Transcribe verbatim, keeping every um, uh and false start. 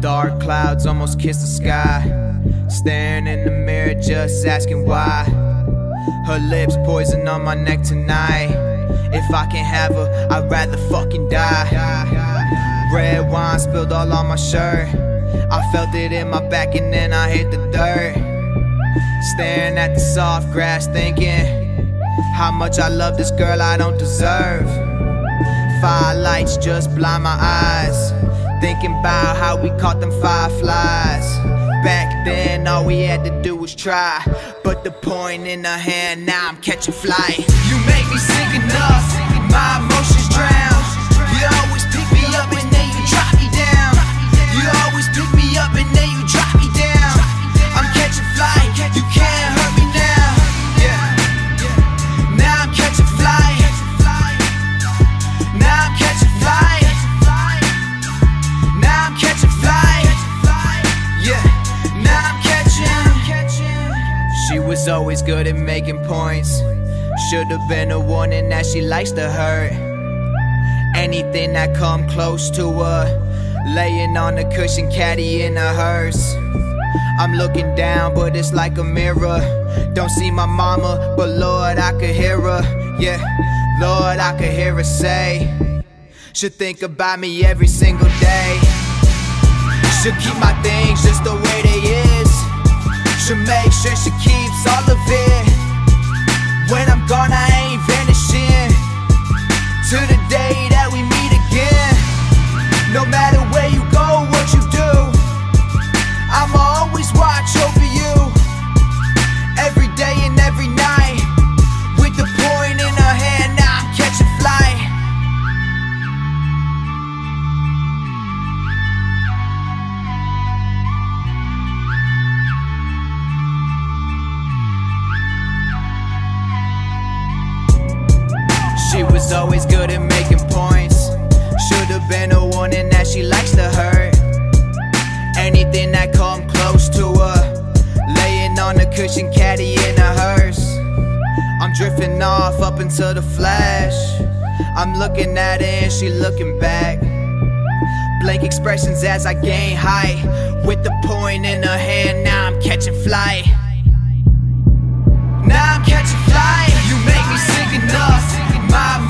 Dark clouds almost kiss the sky. Staring in the mirror, just asking why. Her lips poison on my neck tonight. If I can't have her, I'd rather fucking die. Red wine spilled all on my shirt. I felt it in my back and then I hit the dirt. Staring at the soft grass thinking how much I love this girl I don't deserve. Firelights just blind my eyes, thinking about how we caught them fireflies. Back then all we had to do was try, but the point in her hand, now I'm catching flight. You make me sick enough, my emotions drown. You always pick me up and then you drop me down. You always pick me up and then you drop me down. I'm catching flight, you can't hurt me now. Yeah, now I'm catching flight. Now I'm catching flight. Now I'm catching flight. Yeah, now I'm catching. She was always good at making points. Should've been a warning that she likes to hurt. Anything that come close to her, laying on the cushion, caddy in a hearse. I'm looking down, but it's like a mirror. Don't see my mama, but Lord, I could hear her. Yeah, Lord, I could hear her say, should think about me every single day. Should keep my things just the way they is. Should make sure she keeps all of it. When I'm gone, I ain't vanishing to the day that we meet again. No matter where you go, what you do, I'ma always watch over you. Every day and every night, with the point in her hand, now I'm catching flight. She was always good at making points. Should've been a warning that she likes to hurt. Anything that come close to her, laying on a cushion, caddy in a hearse. I'm drifting off up into the flash. I'm looking at her and she looking back. Blank expressions as I gain height, with the point in her hand, now I'm catching flight. Now I'm catching flight. You make me sick enough. My